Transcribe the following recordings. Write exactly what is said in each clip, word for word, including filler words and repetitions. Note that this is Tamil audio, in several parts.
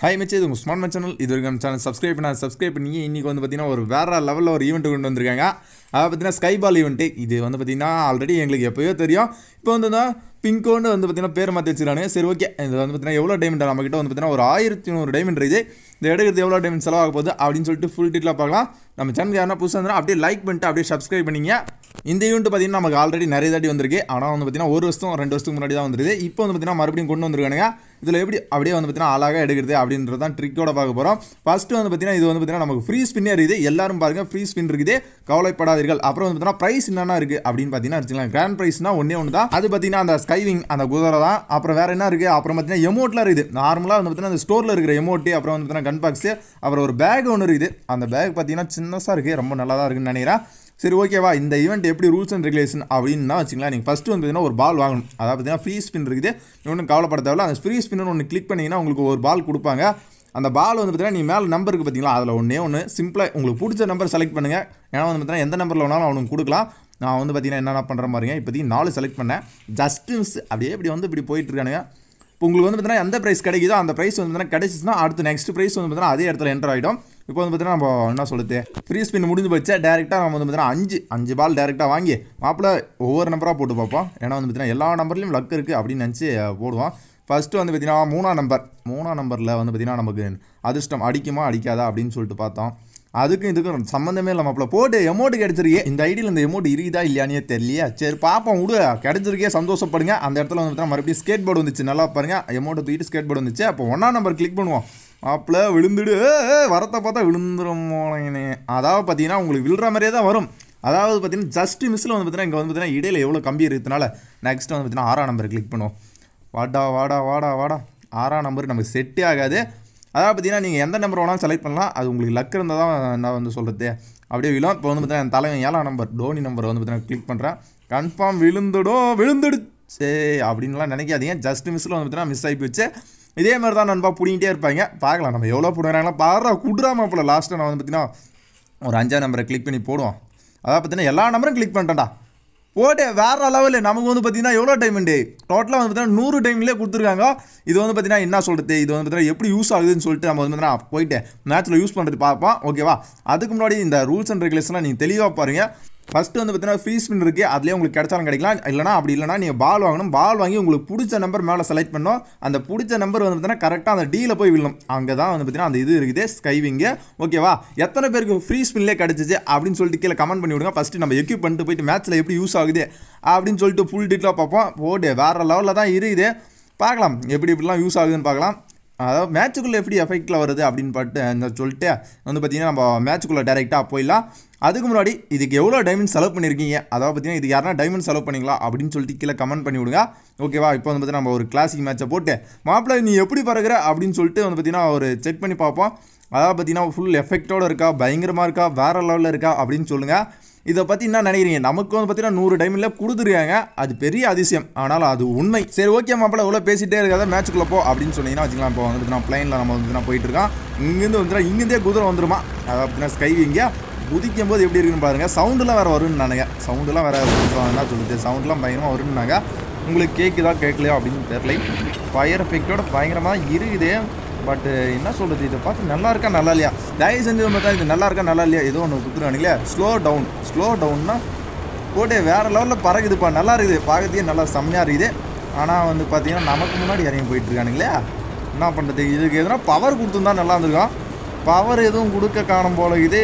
Hi, my channel is Smart Channel. If you haven't subscribed, subscribe to the channel. This is a level of event. This is a Skyball event. This is already a Now, Pink on the pair of the Servoke and the Yola Diamond Amagon with our Ayr Diamond Ray. The other Yola Diamond Salako, the Audinsul to full titla Pagla, Namachan Pusana, update like, went up, subscribe in India. In the Unto Padina already narrated on the gay, around the Vadina, Oroston, Rendostum Rada on the day, Ipon with the Marabin Kundon Ranga, the Labri Abdi on the Vadina Alaga, the Abdin Radan, Trick out of Agabora, Past on the Vadina is on the Vadina, free spinner, the Yellarm Barga, free spinner, the Kaula Padarical, Apron the price in an Abdin Padina, grand price now, one on the other Padina. Skywing and the Gudara, அப்புறம் வேற என்ன இருக்கு அப்புறம் பார்த்தீங்கன்னா எமோட்ல இருக்குது நார்மலா வந்து அந்த ஸ்டோர்ல இருக்கிற எமோட் அப்புறம் வந்து பார்த்தீங்கன்னா கன் பாக்ஸ் அப்புறம் ஒரு பேக் ஒன்னு இருக்குது அந்த பேக் பார்த்தீங்கன்னா சின்னசா இருக்கு ரொம்ப நல்லா தான் இருக்குன்னு நினைக்கிறேன் சரி ஓகேவா இந்த ஈவென்ட் எப்படி ரூல்ஸ் அண்ட் ரெகுலேஷன் அப்படினா வச்சீங்களா நீங்க ஃபர்ஸ்ட் வந்து பார்த்தீங்கன்னா ஒரு பால் வாங்கணும் அத பார்த்தீங்கன்னா ஃப்ரீ ஸ்பின் இருக்குது இன்னொன்னு கவலைப்பட தேவையில்ல அந்த ஃப்ரீ ஸ்பின்ன ஒன்னு கிளிக் பண்ணீங்கன்னா உங்களுக்கு ஒரு பால் கொடுப்பாங்க அந்த பால் வந்து பார்த்தீங்கன்னா நீ மேல் நம்பருக்கு பாத்தீங்களா அதுல ஒண்ணே ஒண்ணு சிம்பிளா உங்களுக்கு பிடிச்ச நம்பர் செலக்ட் பண்ணுங்க ஏன்னா வந்து பார்த்தீங்கன்னா எந்த நம்பர்ல வேணாலும் அவனுக்கு கொடுக்கலாம் நான் வந்து பாத்தீனா என்னன்னா பண்ற பாருங்க இப்படி நாலு செலக்ட் பண்ணேன் ஜஸ்டிஸ் அப்படியே இப்படி வந்து இப்படி போயிட்டு இருக்கானுங்க இப்போ உங்களுக்கு வந்து பாத்தீனா எந்த பிரைஸ் கிடைக்குதோ அந்த பிரைஸ் வந்து பாத்தீனா கிடைச்சிச்சுனா அடுத்து நெக்ஸ்ட் பிரைஸ் வந்து பாத்தீனா அதே இடத்துல என்டர் ஆயிடும் இப்போ வந்து பாத்தீனா நம்ம என்ன சொல்லுதே ஃப்ரீ ஸ்பின் முடிஞ்சு போச்சா டைரக்டா நாம வந்து பாத்தீனா அஞ்சு அஞ்சு பால் டைரக்டா வாங்கி மாப்ள ஒவ்வொரு நம்பரா போட்டு பாப்போம் ஏனா வந்து பாத்தீனா எல்லா நம்பர்லயும் லக் இருக்கு அப்படி நினைச்சு போடுவோம் ஃபர்ஸ்ட் வந்து பாத்தீனா மூணாம் நம்பர் மூணாம் நம்பர்ல வந்து பாத்தீனா நமக்கு அதிர்ஷ்டம் அடிக்குமா அடிக்காதா அப்படினு சொல்லிட்டு பார்த்தோம் அதுக்கு இதுக்கு சம்பந்தமே இல்ல மாப்ள போடு எமோட் கிடைச்சிருக்கு இந்த ஐடில இந்த எமோட் இருக்குதா இல்லையானே தெரியலையா சரி பாப்போம் உடு கிடைச்சிருக்கே சந்தோஷப்படுங்க அந்த இடத்துல வந்து மறுபடியும் ஸ்கேட் போர்டு வந்துச்சு நல்லா பாருங்க எமோட் தூக்கிட்டு ஸ்கேட் போர்டு வந்துச்சு அப்ப ஒண்ணா நம்பர் கிளிக் பண்ணுவோம் மாப்ள விழுந்துடு வரத பார்த்தா விழுந்துறமோனே அதாவது பாத்தீனா உங்களுக்கு விழுற மாதிரியே தான் வரும் அதாவது பாத்தீனா ஜஸ்ட் மிஸ்ல வந்து பாத்தீனா இங்க வந்து பாத்தீனா இடையில எவ்வளவு கம்பி இருக்குதுனால நெக்ஸ்ட் வந்து பாத்தீனா ஆறாம் நம்பர் கிளிக் பண்ணுவோம் வாடா வாடா வாடா வாடா ஆறாம் நம்பர் நமக்கு செட் ஆகாது அத பத்தினா நீங்க எந்த நம்பர் வேணாலும் செலக்ட் பண்ணலாம் அது உங்களுக்கு லக் இருந்தா தான் நான் வந்து சொல்றது அப்படியே விழும் இப்போ வந்து பார்த்தா அந்த தலைவன் ஏழாம் நம்பர் டோனி நம்பர் வந்து பார்த்தா கிளிக் பண்றேன் கன்ஃபார்ம் விழுந்துடோ விழுந்துடுச்சே அப்படின்னுலாம் நினைக்காதீங்க ஜஸ்ட் மிஸ்ல வந்து பார்த்தா மிஸ் ஆகி போச்சு இதே மாதிரி தான் நண்பா புடிங்கிட்டே இருப்பாங்க பார்க்கலாம் நம்ம எவ்வளவு புடுறாங்களா பாறா குடுறாம போல லாஸ்ட் நான் வந்து பார்த்தீனா ஒரு அஞ்சாம் நம்பரை கிளிக் பண்ணி போடுவோம் அத பத்தினா எல்லா நம்பரும் கிளிக் பண்ணிட்டேன்டா போடு வேற லெவல்ல நமக்கு வந்து பாத்தீனா எவ்வளவு டைமண்ட் டோட்டலா வந்து பாத்தீனா நூறு டைம்லயே கொடுத்திருக்காங்க இது வந்து பாத்தீனா என்ன சொல்றது இது வந்து பாத்தீனா எப்படி யூஸ் ஆகுதுன்னு சொல்லிட்டு நம்ம வந்து பாத்தீனா போய்ட்டே மேட்ச்ல யூஸ் பண்றது பாப்போம் ஓகேவா அதுக்கு முன்னாடி இந்த ரூல்ஸ் அண்ட் ரெகுலேஷன்லாம் நீங்க தெளிவா பாருங்க ஃபர்ஸ்ட் வந்து பாத்தீனா ஃப்ரீ ஸ்பின் இருக்கு அதுலயே உங்களுக்கு கிடைச்சாலும் கிடைக்கலாம் இல்லனா அப்படி இல்லனா நீங்க பால் வாங்கணும் பால் வாங்கி உங்களுக்கு பிடிச்ச நம்பர் மேல செலக்ட் பண்ணனும் அந்த பிடிச்ச நம்பர் வந்து பாத்தீனா கரெக்ட்டா அந்த டீல போய் விழணும் அங்க தான் வந்து பாத்தீனா அந்த இது இருக்குது ஸ்கைவிங் ஓகேவா எத்தனை பேருக்கு ஃப்ரீ ஸ்பின்லயே கிடைச்சிச்சு அப்படினு சொல்லிட்டு கீழ கமெண்ட் பண்ணி விடுங்க ஃபர்ஸ்ட் நம்ம எக்யூப் பண்ணிட்டு போய் மேட்ச்ல எப்படி யூஸ் ஆகுது அப்படினு சொல்லிட்டு ஃபுல் டீடைலா பாப்போம் போடு வேற லெவல்ல தான் இருக்குது பார்க்கலாம் எப்படி இப்படிலாம் யூஸ் ஆகுதுன்னு பார்க்கலாம் அதாவது மேட்ச்க்குள்ள எப்படி எஃபெக்ட்ல வருது அப்படினு பார்த்து சொல்லிட்டு வந்து பாத்தீனா நம்ம மேட்ச்க்குள்ள டைரக்ட்டா போய்லாம் அதுக்கு முன்னாடி இதுக்கு எவ்வளவு டைமண்ட் செலவு பண்ணிருக்கீங்க அதாவது பாத்தீனா இது யாரனா டைமண்ட் செலவு பண்ணீங்களா அப்படினு சொல்லிட்டு கீழ கமெண்ட் பண்ணி விடுங்க ஓகேவா இப்போ வந்து பாத்தீனா நம்ம ஒரு கிளாசிக் மேட்சை போட்டு மாப்ள நீ எப்படி பறக்குற அப்படினு சொல்லிட்டு வந்து பாத்தீனா ஒரு செக் பண்ணி பாப்போம் அதாவது பாத்தீனா ஃபுல் எஃபெக்ட்டோட இருக்கா பயங்கரமா இருக்கா வேற லெவல்ல இருக்கா அப்படினு சொல்லுங்க இத பத்தி என்ன நினைக்கிறீங்க நமக்கு வந்து பாத்தீனா நூறு டைமண்ட்ல கொடுத்துறாங்க அது பெரிய அதிசயம் ஆனால் அது உண்மை சரி ஓகே மாப்ள ஓல பேசிட்டே இருக்காத மேட்ச்க்குள்ள போ அப்படினு சொன்னீங்கனா வச்சிக்கலாம் இப்போ வந்து பாத்தீனா ப்ளைன்ல நம்ம வந்து பாத்தீனா போயிட்டு இருக்கோம் இங்க இருந்து வந்துறா இங்க இருந்தே குதிரை வந்துருமா அதாவது பாத்தீனா ஸ்கைவிங் குதிக்கும்போது எப்படி இருக்குன்னு பாருங்க சவுண்ட்லாம் வேற வரும்னு நானுங்க சவுண்ட்லாம் வேற வரும்னு சொல்லுது சவுண்ட்லாம் பயங்கரமாக வரும்னாங்க உங்களுக்கு கேட்குதா கேட்கலையா அப்படின்னு தெரியல ஃபயர் எஃபெக்டோட பயங்கரமாக இருக்குது பட் என்ன சொல்கிறது இதை பார்த்து நல்லா இருக்கா நல்லா இல்லையா தயவு செஞ்சு பார்த்தா இது நல்லா இருக்கா நல்லா இல்லையா ஏதோ ஒன்று கொடுத்துருக்கானுங்களே ஸ்லோ டவுன் ஸ்லோ டவுன்னா போட்டு வேறு லெவலில் பறகுதுப்பா நல்லா இருக்குது பார்க்கறதே நல்லா செம்மையாக இருக்குது ஆனால் வந்து பார்த்தீங்கன்னா நமக்கு முன்னாடி இறங்கி போயிட்டு இருக்கானுங்களே என்ன பண்ணுறது இதுக்கு எதுனா பவர் கொடுத்துருந்தா நல்லா இருந்திருக்கும் பவர் எதுவும் கொடுக்க காணும் போல இது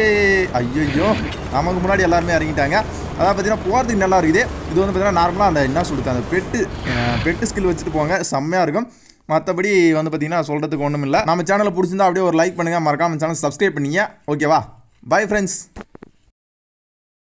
ஐயோ நமக்கு முன்னாடி எல்லாருமே இறங்கிட்டாங்க அதான் பார்த்தீங்கன்னா போகிறதுக்கு நல்லா இருக்குது இது வந்து பார்த்தீங்கன்னா நார்மலாக அந்த என்ன சொல்லுது அந்த பெட்டு பெட்டு ஸ்கில் வச்சுட்டு போங்க செம்மையாக இருக்கும் மற்றபடி வந்து பார்த்தீங்கன்னா சொல்கிறதுக்கு ஒன்றும் இல்லை நம்ம சேனலை பிடிச்சிருந்தா அப்படியே ஒரு லைக் பண்ணுங்கள் மறக்காம சேனல் சப்ஸ்கிரைப் பண்ணிங்க ஓகேவா பை ஃப்ரெண்ட்ஸ்.